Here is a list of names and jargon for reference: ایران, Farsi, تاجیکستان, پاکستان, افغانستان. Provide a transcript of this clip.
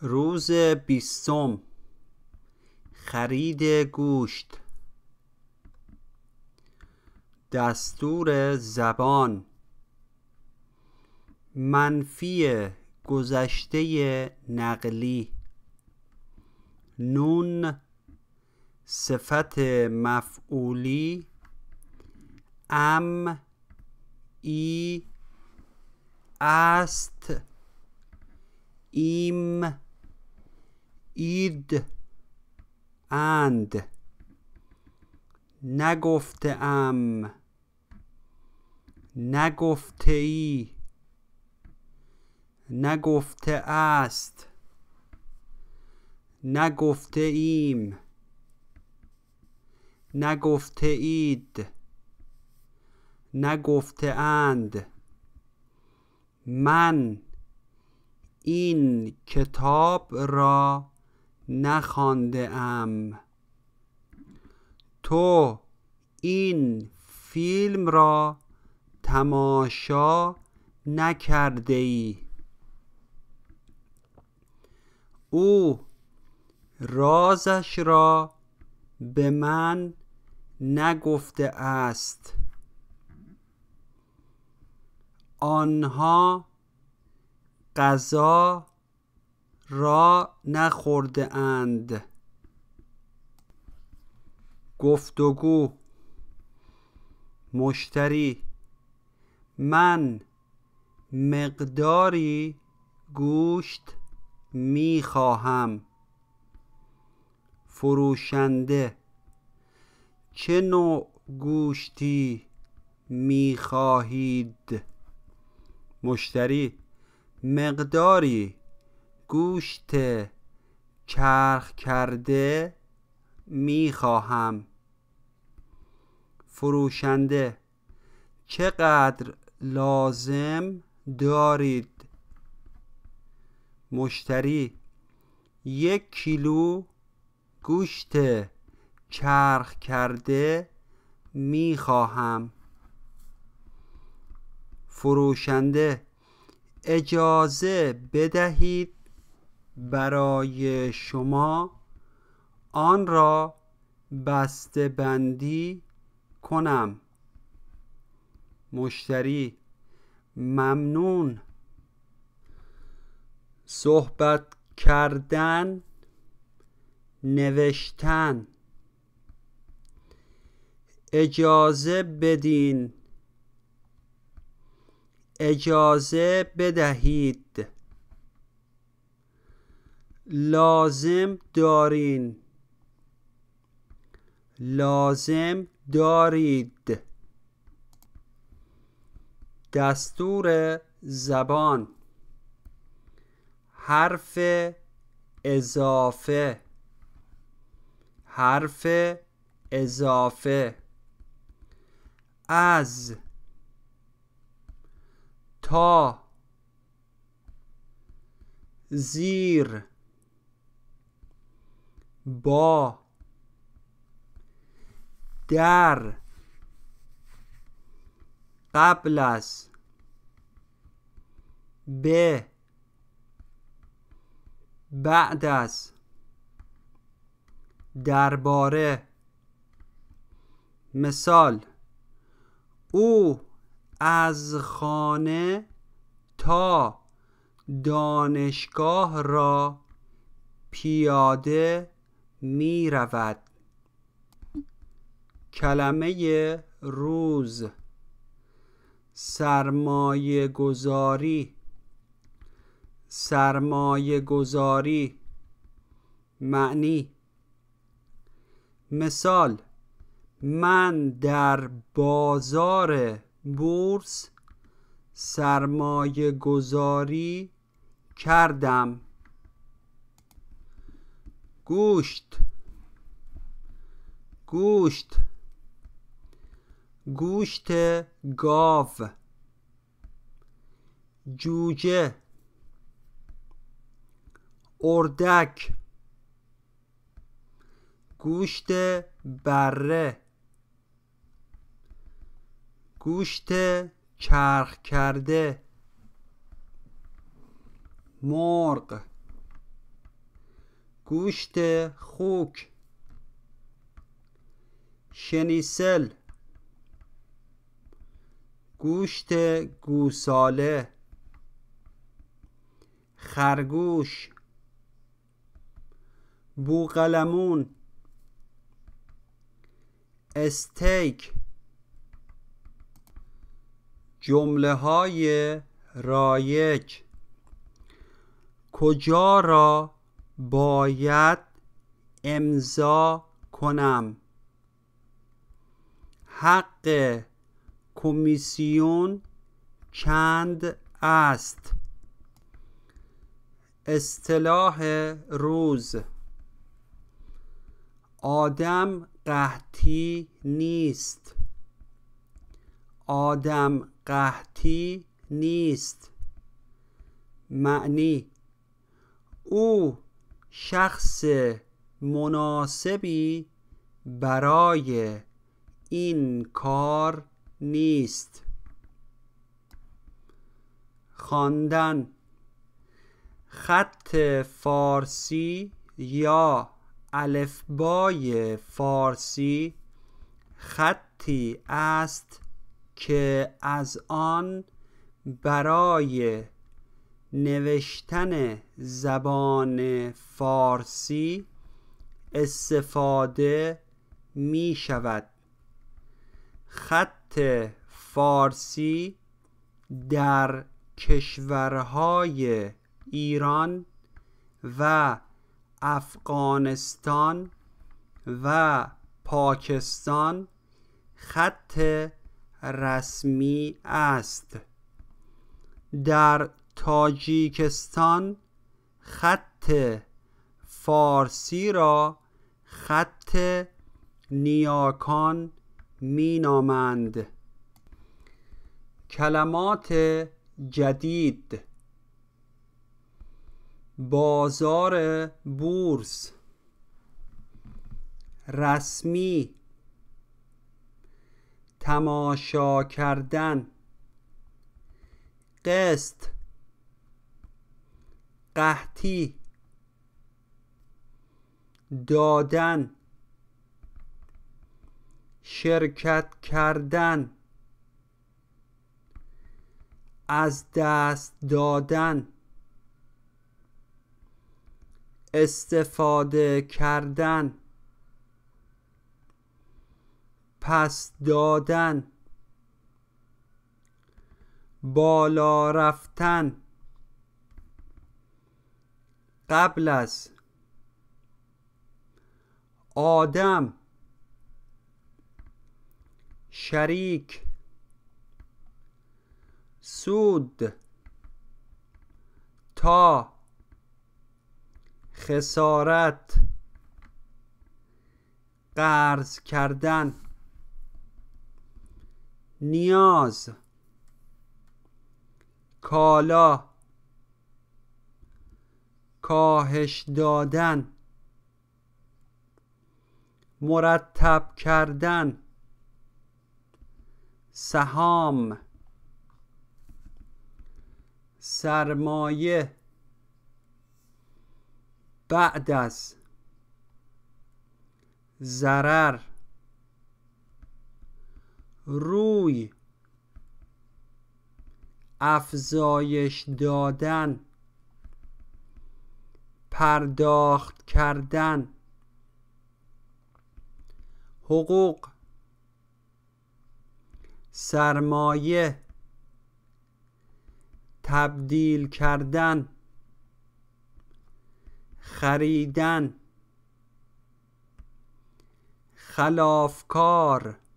روز 20، خرید گوشت. دستور زبان: منفی گذشته نقلی. نون صفت مفعولی. ام، ای، است، ایم، اید، اند. نگفتم، نگفته ای، نگفته است، نگفته ایم، نگفته اید، نگفته اند. من این کتاب را نخوانده ام. تو این فیلم را تماشا نکرده ای. او رازش را به من نگفته است. آنها غذا را نخورده اند. گفتگو: مشتری: من مقداری گوشت می خواهم. فروشنده: چه نوع گوشتی می خواهید؟ مشتری: مقداری گوشت چرخ کرده می خواهم. فروشنده: چقدر لازم دارید؟ مشتری: 1 کیلو گوشت چرخ کرده می خواهم. فروشنده: اجازه بدهید برای شما آن را بسته بندی کنم. مشتری: ممنون. صحبت کردن، نوشتن. اجازه بدین، اجازه بدهید. لازم دارین، لازم دارید. دستور زبان: حرف اضافه، حرف اضافه. از، تا، زیر، با، در، قبل از، به، بعد از، درباره. مثال: او از خانه تا دانشگاه را پیاده می رود. کلمه روز: سرمایه گذاری، سرمایه گذاری. معنی: مثال: من در بازار بورس سرمایه گذاری کردم. گوشت، گوشت، گوشت گاو. جوجه، اردک. گوشت بره، گوشت چرخ کرده. مرغ، گوشت خوک، شنیسل، گوشت گوساله، خرگوش، بوقلمون، استیک. جمله های رایج: کجا را باید امضا کنم؟ حق کمیسیون چند است؟ اصطلاح روز: آدم قحطی نیست، آدم قحطی نیست. معنی: او شخص مناسبی برای این کار نیست. خواندن: خط فارسی یا الفبای فارسی خطی است که از آن برای نوشتن زبان فارسی استفاده می شود. خط فارسی در کشورهای ایران و افغانستان و پاکستان خط رسمی است. در تاجیکستان خط فارسی را خط نیاکان می نامند. کلمات جدید: بازار بورس، رسمی، تماشا کردن، قسط، قحطی، دادن، شرکت کردن، از دست دادن، استفاده کردن، پس دادن، بالا رفتن، قبل از، آدم، شریک، سود، تا، خسارت، قرض کردن، نیاز، کالا، کاهش دادن، مرتب کردن، سهام، سرمایه، بعد از، ضرر، روی، افزایش دادن، پرداخت کردن، حقوق، سرمایه، تبدیل کردن، خریدن، خلافکار،